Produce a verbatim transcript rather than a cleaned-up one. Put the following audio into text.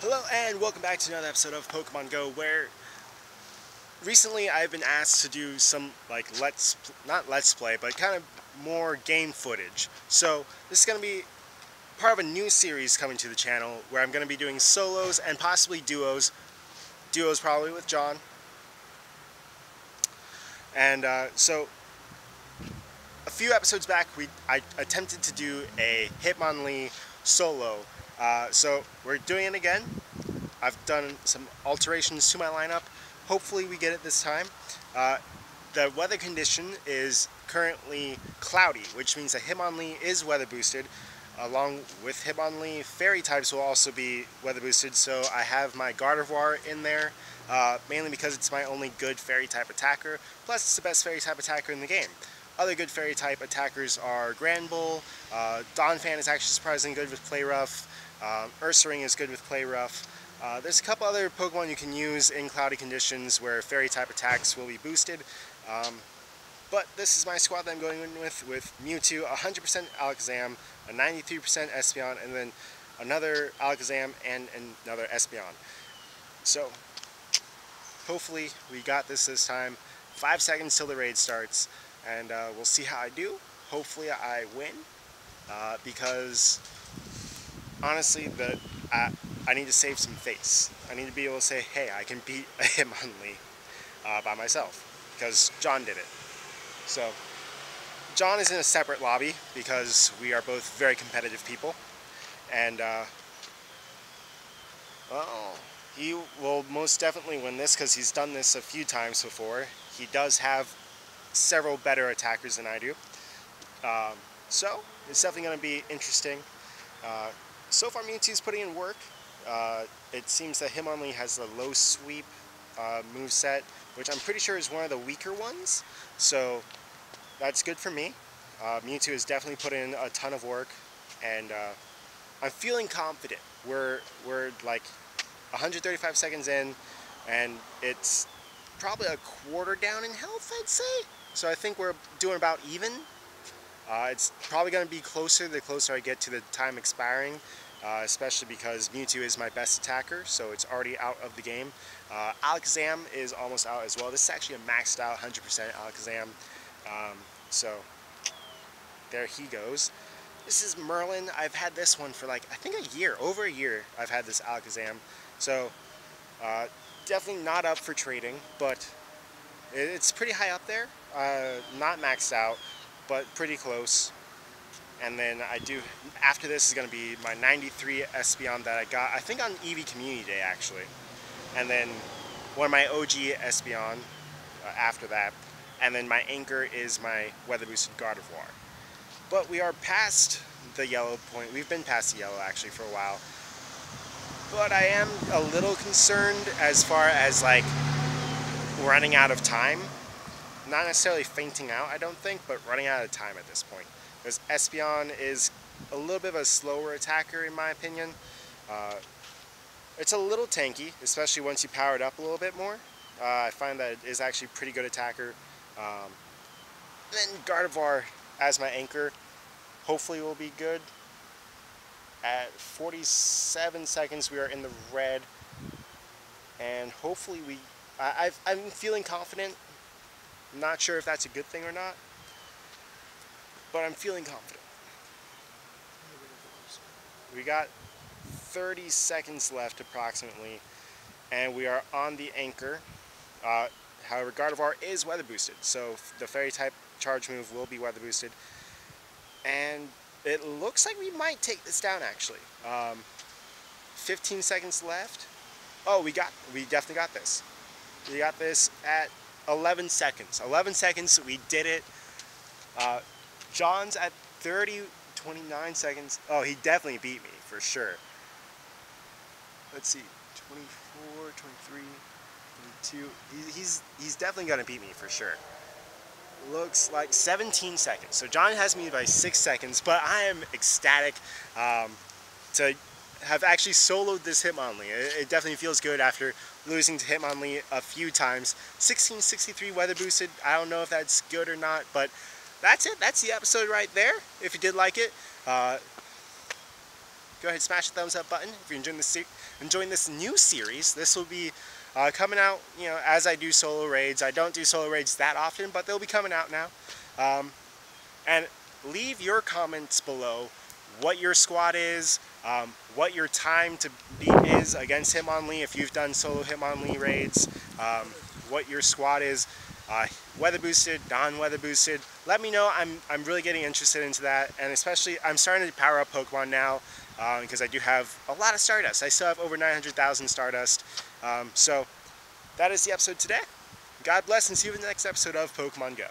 Hello and welcome back to another episode of Pokemon Go, where recently I've been asked to do some, like, let's, not let's play, but kind of more game footage. So this is going to be part of a new series coming to the channel where I'm going to be doing solos and possibly duos, duos probably with John. And uh, so a few episodes back we I attempted to do a Hitmonlee solo. Uh, so we're doing it again. I've done some alterations to my lineup. Hopefully we get it this time. Uh, the weather condition is currently cloudy, which means that Hitmonlee is weather boosted. Along with Hitmonlee, fairy types will also be weather boosted, so I have my Gardevoir in there, uh, mainly because it's my only good fairy type attacker, plus it's the best fairy type attacker in the game. Other good fairy type attackers are Granbull, uh, Donphan is actually surprisingly good with Play Rough, um, Ursaring is good with Play Rough. Uh, there's a couple other Pokemon you can use in cloudy conditions where fairy type attacks will be boosted. Um, but this is my squad that I'm going in with, with Mewtwo, one hundred percent Alakazam, a ninety-three percent Espeon, and then another Alakazam and another Espeon. So hopefully we got this this time. Five seconds till the raid starts. And uh, we'll see how I do. Hopefully I win, uh, because honestly, the, uh, I need to save some face. I need to be able to say, hey, I can beat a Hitmonlee uh, by myself, because John did it. So John is in a separate lobby, because we are both very competitive people. And, uh, well, he will most definitely win this, because he's done this a few times before. He does have several better attackers than I do, um, so it's definitely going to be interesting. Uh, so far Mewtwo's putting in work. Uh, it seems that Hitmonlee has the low sweep uh, moveset, which I'm pretty sure is one of the weaker ones, so that's good for me. Uh, Mewtwo has definitely put in a ton of work, and uh, I'm feeling confident. We're, we're like one hundred thirty-five seconds in, and it's probably a quarter down in health, I'd say. So I think we're doing about even. Uh, it's probably going to be closer the closer I get to the time expiring, uh, especially because Mewtwo is my best attacker, so it's already out of the game. Uh, Alakazam is almost out as well. This is actually a maxed out one hundred percent Alakazam. Um, so there he goes. This is Merlin. I've had this one for like, I think a year, over a year I've had this Alakazam. So uh, definitely not up for trading, but it's pretty high up there. Uh, not maxed out, but pretty close. And then I do, after this is going to be my ninety-three Espeon that I got, I think on Eevee Community Day, actually. And then one of my O G Espeon uh, after that. And then my anchor is my weather boosted Gardevoir. But we are past the yellow point. We've been past the yellow, actually, for a while. But I am a little concerned as far as, like, running out of time. Not necessarily fainting out, I don't think, but running out of time at this point. Because Espeon is a little bit of a slower attacker, in my opinion. Uh, it's a little tanky, especially once you power it up a little bit more. Uh, I find that it is actually a pretty good attacker. Um, then Gardevoir as my anchor hopefully will be good. At forty-seven seconds, we are in the red, and hopefully we, I, I've, I'm feeling confident. I'm not sure if that's a good thing or not, but I'm feeling confident. We got thirty seconds left approximately, and we are on the anchor. Uh, however, Gardevoir is weather boosted, so the fairy type charge move will be weather boosted, and it looks like we might take this down, actually. Um, fifteen seconds left. Oh, we got, we definitely got this. We got this at eleven seconds. eleven seconds, we did it. Uh, John's at thirty, twenty-nine seconds. Oh, he definitely beat me, for sure. Let's see, twenty-four, twenty-three, twenty-two. He, he's, he's definitely gonna beat me, for sure. Looks like seventeen seconds. So John has me by six seconds, but I am ecstatic um, to have actually soloed this Hitmonlee. It, it definitely feels good after losing to Hitmonlee a few times. sixteen sixty-three weather boosted. I don't know if that's good or not, but that's it. That's the episode right there, if you did like it. Uh, go ahead and smash the thumbs up button if you're enjoying this, se enjoying this new series. This will be uh, coming out, you know, as I do solo raids. I don't do solo raids that often, but they'll be coming out now. Um, and leave your comments below what your squad is, um, what your time to beat is against Hitmonlee if you've done solo Hitmonlee raids, um, what your squad is. Uh, weather boosted, non-weather boosted. Let me know. I'm I'm really getting interested into that, and especially I'm starting to power up Pokemon now because um, I do have a lot of Stardust. I still have over nine hundred thousand Stardust. Um, so that is the episode today. God bless, and see you in the next episode of Pokemon Go.